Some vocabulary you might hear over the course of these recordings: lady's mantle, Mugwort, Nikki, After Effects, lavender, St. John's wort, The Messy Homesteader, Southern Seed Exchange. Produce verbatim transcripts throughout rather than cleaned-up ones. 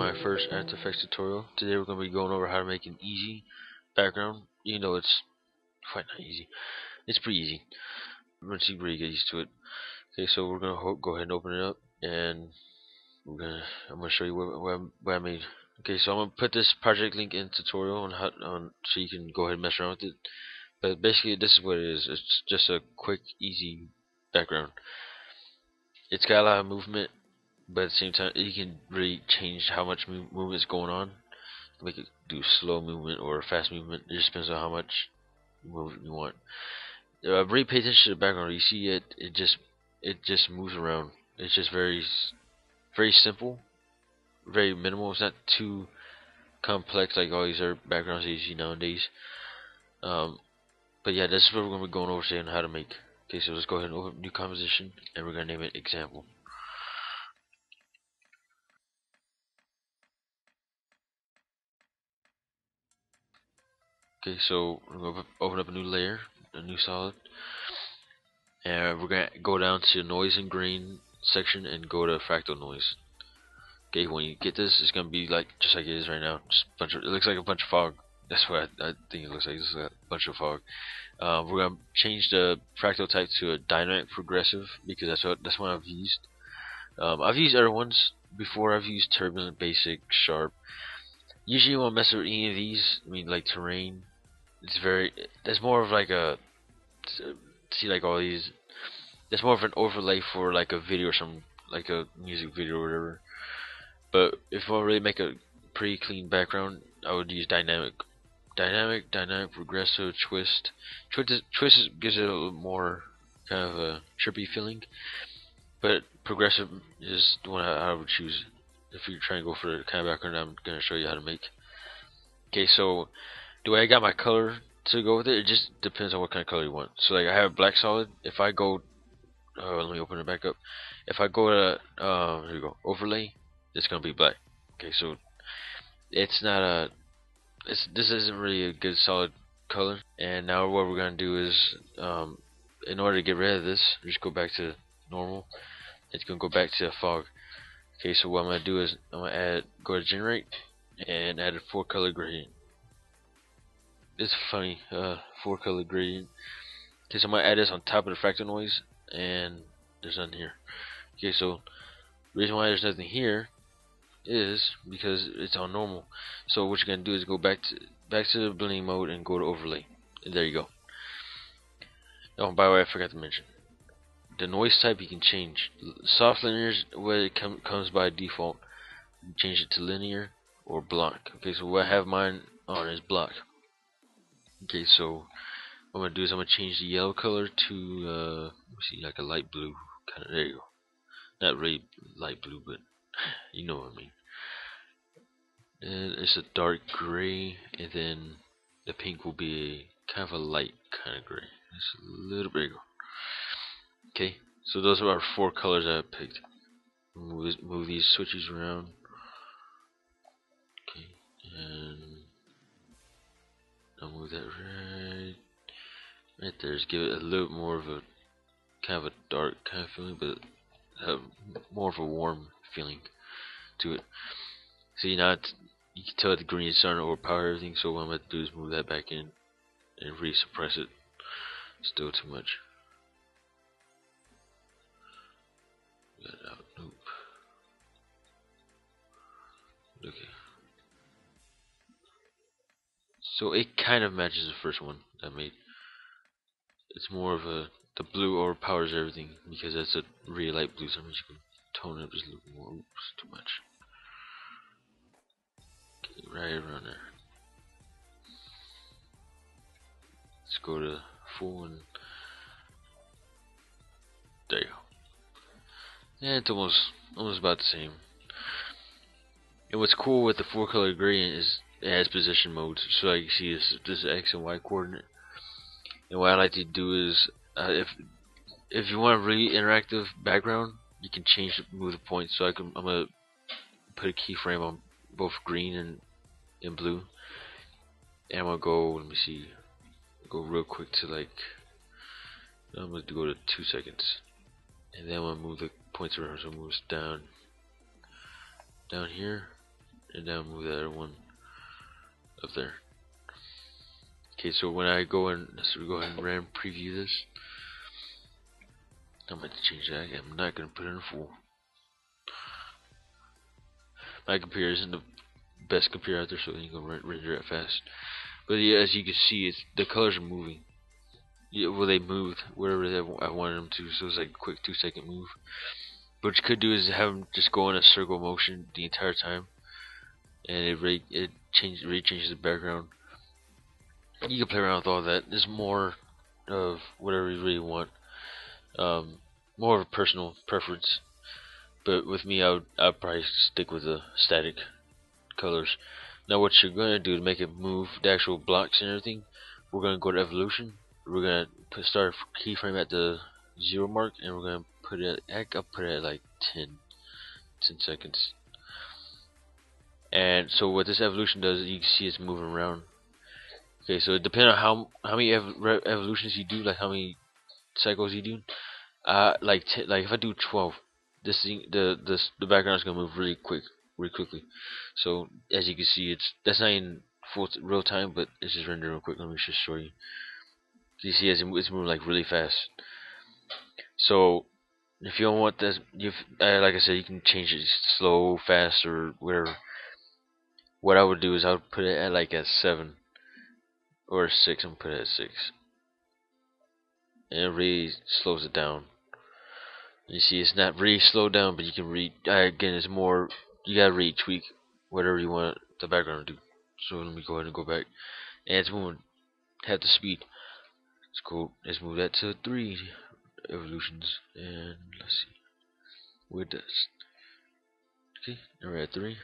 my first After Effects tutorial. Today we're going to be going over how to make an easy background. You know, it's quite not easy. It's pretty easy once you really get used to it. Okay, so we're going to go ahead and open it up, and we're gonna. I'm going to show you what, what, what I made. Okay, so I'm going to put this project link in tutorial on how on so you can go ahead and mess around with it. But basically, this is what it is. It's just a quick, easy background. It's got a lot of movement, but at the same time, you can really change how much move movement is going on. Make it do slow movement or fast movement. It just depends on how much movement you want. Uh, really pay attention to the background. You see it. It just it just moves around. It's just very very simple, very minimal. It's not too complex like all these other backgrounds that you see nowadays. Um, but yeah, that's what we're gonna be going over today on how to make. Okay, so let's go ahead and open new composition, and we're gonna name it example. Okay, so we're going to open up a new layer, a new solid, and we're going to go down to noise and grain section and go to fractal noise. Okay, when you get this, it's going to be like just like it is right now. Just a bunch of, it looks like a bunch of fog. That's what I, I think it looks like. It's like a bunch of fog. Uh, we're going to change the fractal type to a dynamic progressive because that's what that's what I've used. Um, I've used other ones before. I've used turbulent, basic, sharp. Usually, you won't mess with any of these. I mean, like terrain. It's very. That's more of like a. See, like all these. That's more of an overlay for like a video or some like a music video or whatever. But if I really make a pretty clean background, I would use dynamic, dynamic, dynamic, progressive, twist. Twist, is, twist is, gives it a little more kind of a trippy feeling. But progressive is the one I, I would choose if you're trying to go for the kind of background I'm gonna show you how to make. Okay, so the way I got my color to go with it, it just depends on what kind of color you want. So like I have a black solid. If I go, uh, let me open it back up. If I go to uh, here we go overlay, it's gonna be black. Okay, so it's not a, it's this isn't really a good solid color. And now what we're gonna do is, um, in order to get rid of this, just go back to normal. It's gonna go back to the fog. Okay, so what I'm gonna do is I'm gonna add, go to generate, and add a four color gradient. It's funny, uh, four color gradient. Okay, so I'm gonna add this on top of the fractal noise, and there's nothing here. Okay, so the reason why there's nothing here is because it's on normal. So what you're gonna do is go back to back to the blending mode and go to overlay. And there you go. Oh, by the way, I forgot to mention. The noise type you can change. Soft linear is what it com comes by default. You change it to linear or block. Okay, so what I have mine on is block. Okay, so what I'm gonna do is I'm gonna change the yellow color to uh, let me see, like a light blue. Kind of, there you go. Not really light blue, but you know what I mean. And it's a dark gray, and then the pink will be kind of a light kind of gray. It's a little bigger. Okay, so those are our four colors I picked. Move, move these switches around. Okay, and I'll move that right, right there. Just give it a little more of a kind of a dark kind of feeling, but uh, more of a warm feeling to it. See, now it's, you can tell the green is starting to overpower everything. So what I'm going to do is move that back in and resuppress it. Still too much. Out. Nope. Okay. So it kind of matches the first one I made. It's more of a the blue overpowers everything because that's a really light blue. So I'm just gonna tone it up just a little more. Oops, too much. Okay, right around there. Let's go to full and there you go. Yeah, it's almost almost about the same. And what's cool with the four color gradient is it has position modes. So like you see this this X and Y coordinate. And what I like to do is uh, if if you want a really interactive background, you can change the, move the points. So I can I'm gonna put a keyframe on both green and and blue. And I'm gonna go let me see go real quick to like I'm gonna go to two seconds. And then I'm gonna move the points around, so it moves down down here and now move the other one up there. Okay, so when I go and so we go ahead and RAM preview this, I'm going to change that. I'm not going to put it in full. My computer isn't the best computer out there, so you can render it fast. But yeah, as you can see, it's the colors are moving. Yeah, well, they moved wherever they, I wanted them to, so it's like a quick two-second move. But what you could do is have them just go in a circle motion the entire time, and it really it changes really changes the background. You can play around with all that. There's more of whatever you really want, um, more of a personal preference. But with me, I would I'd probably stick with the static colors. Now, what you're gonna do to make it move, the actual blocks and everything, we're gonna go to evolution. We're gonna put start keyframe at the zero mark, and we're gonna put it. At, I'll put it at like ten, ten seconds. And so what this evolution does, you can see it's moving around. Okay, so it depends on how how many ev re evolutions you do, like how many cycles you do. Uh, like t like if I do twelve, this thing, the this the background is gonna move really quick, really quickly. So as you can see, it's that's not in full t real time, but it's just rendering real quick. Let me just show you. You see, it's moving like really fast. So, if you don't want this, you've uh, like I said, you can change it slow, fast, or whatever. What I would do is I would put it at like at seven or six, and put it at six, and it really slows it down. You see, it's not really slowed down, but you can read uh, again. It's more you gotta really tweak whatever you want the background to do. So let me go ahead and go back, and it's moving half the speed. It's cool. Let's move that to three evolutions, and let's see what it does. Okay, now we're at three.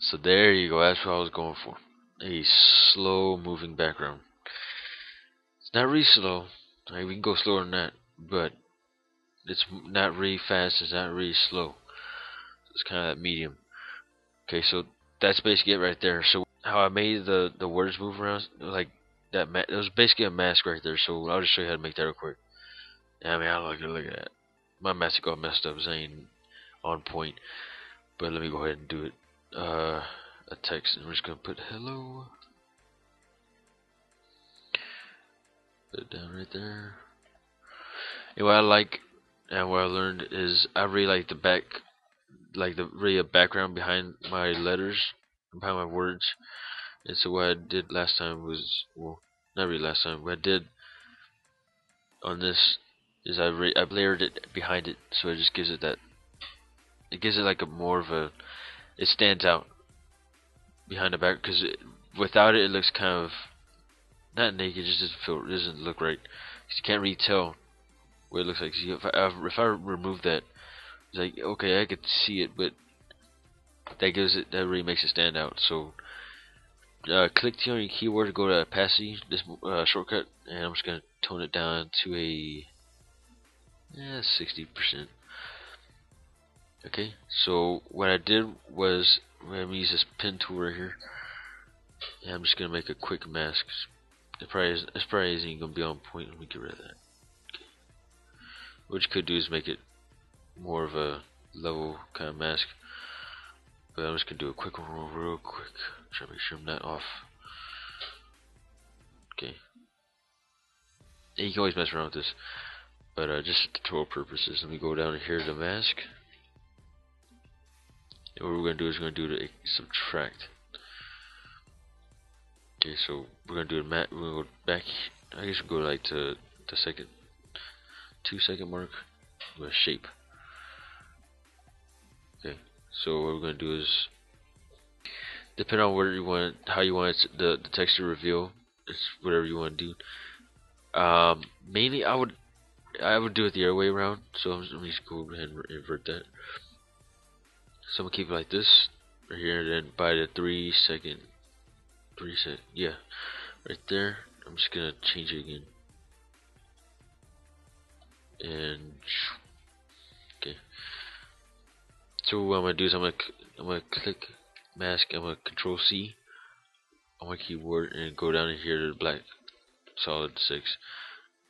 So there you go. That's what I was going for. A slow moving background. It's not really slow. I mean, we can go slower than that, but it's not really fast. It's not really slow. It's kind of that medium. Okay, so that's basically it right there. So how I made the the words move around, like. That ma it was basically a mask right there, so I'll just show you how to make that real quick. I mean, I like it. Look at that. My mask got messed up, it ain't on point. But let me go ahead and do it. Uh, a text, and we're just gonna put hello. Put it down right there. And what I like, and what I learned is, I really like the back, like the really a background behind my letters, behind my words. And so what I did last time was, well, not really last time, what I did on this is I re I layered it behind it, so it just gives it that, it gives it like a more of a, it stands out behind the back, because without it, it looks kind of, not naked, it just doesn't feel, it doesn't look right, you can't really tell what it looks like. See, if I, if I remove that, it's like, okay, I could see it, but that gives it, that really makes it stand out, so. Uh, click T on your keyboard to go to opacity, this uh, shortcut, and I'm just going to tone it down to a eh, sixty percent. Okay, so what I did was, I'm going to use this pen tool right here, and I'm just going to make a quick mask. It probably isn't, it probably isn't going to be on point. Let me get rid of that. Okay. What you could do is make it more of a level kind of mask. But I'm just going to do a quick one real quick. Try to make sure I'm not off. Okay. And you can always mess around with this. But uh, just for tutorial purposes, let me go down here to the mask. And what we're going to do is we're going to do to subtract. Okay, so we're going to do a mat. We're going to go back. I guess we'll go like to the second, two second mark. We're going to shape. Okay. So what we're going to do is, depending on where you want, how you want it, the the text to reveal, it's whatever you want to do. Um, mainly, I would I would do it the other way around. So I'm just, let me just go ahead and invert that. So I'm gonna keep it like this right here, and then by the three second, three second, yeah, right there. I'm just gonna change it again, and okay. So what I'm gonna do is I'm gonna I'm gonna click mask. I'm gonna Control C on my keyboard and go down here to the black solid six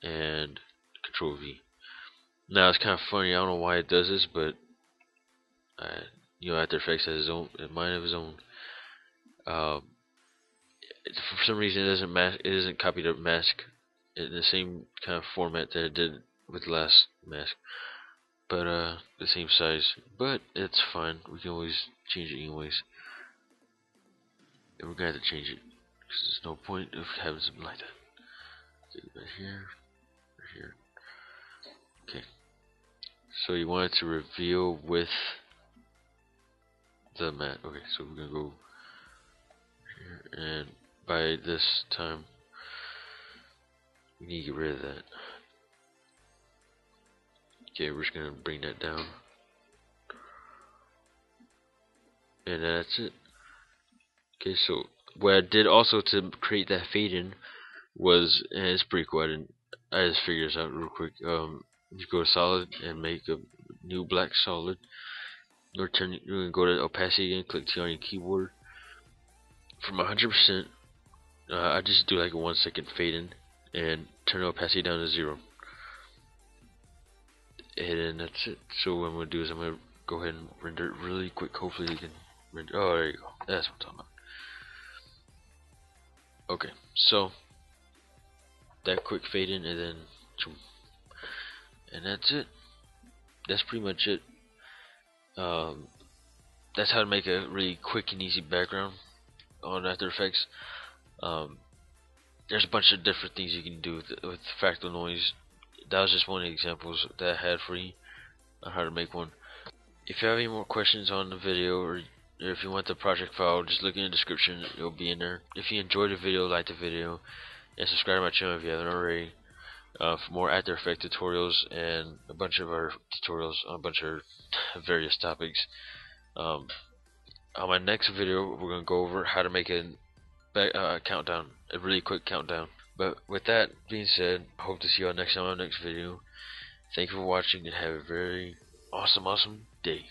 and Control V. Now it's kind of funny. I don't know why it does this, but I, you know, After Effects has his own, mine of his own. Uh, it, for some reason, it doesn't mask. It isn't copied up mask in the same kind of format that it did with the last mask, but uh, the same size. But it's fine. We can always change it anyways. And we're gonna have to change it because there's no point of having something like that. Okay, right here, right here. Okay. So you want it to reveal with the mat. Okay, so we're gonna go here, and by this time we need to get rid of that. Okay, we're just gonna bring that down, and that's it. Okay, so what I did also to create that fade in was, and it's pretty cool. I didn't. I just figured this out real quick. Um. You go to solid and make a new black solid. You're going to go to opacity again, click T on your keyboard. From one hundred percent, uh, I just do like a one second fade in and turn opacity down to zero. And then that's it. So what I'm going to do is I'm going to go ahead and render it really quick. Hopefully you can render. Oh, there you go. That's what I'm talking about. Okay, so that quick fade in, and then choom. And that's it. That's pretty much it. Um, that's how to make a really quick and easy background on After Effects. Um, there's a bunch of different things you can do with, with fractal noise. That was just one of the examples that I had for you on how to make one. If you have any more questions on the video, or, or if you want the project file, just look in the description. It'll be in there. If you enjoyed the video, like the video, and subscribe to my channel if you haven't already. Uh, for more After Effects tutorials and a bunch of our tutorials on a bunch of various topics. Um, on my next video, we're going to go over how to make a uh, countdown, a really quick countdown. But with that being said, I hope to see you all next time on my next video. Thank you for watching, and have a very awesome, awesome day.